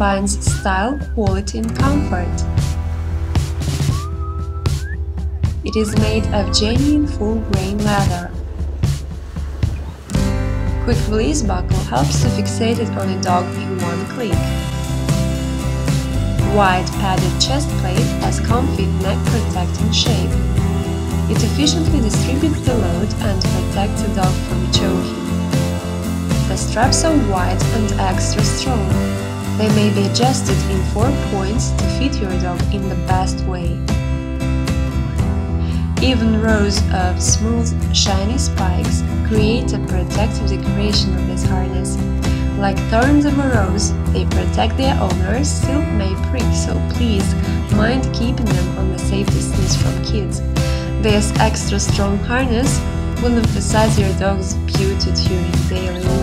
combines style, quality and comfort. It is made of genuine full-grain leather. Quick release buckle helps to fixate it on a dog in one click. Wide padded chest plate has comfy neck-protecting shape. It efficiently distributes the load and protects the dog from choking. The straps are wide and extra strong. They may be adjusted in 4 points to fit your dog in the best way. Even rows of smooth, shiny spikes create a protective decoration of this harness. Like thorns of a rose, they protect their owners, still may prick, so please mind keeping them on the safe distance from kids. This extra strong harness will emphasize your dog's beauty during daily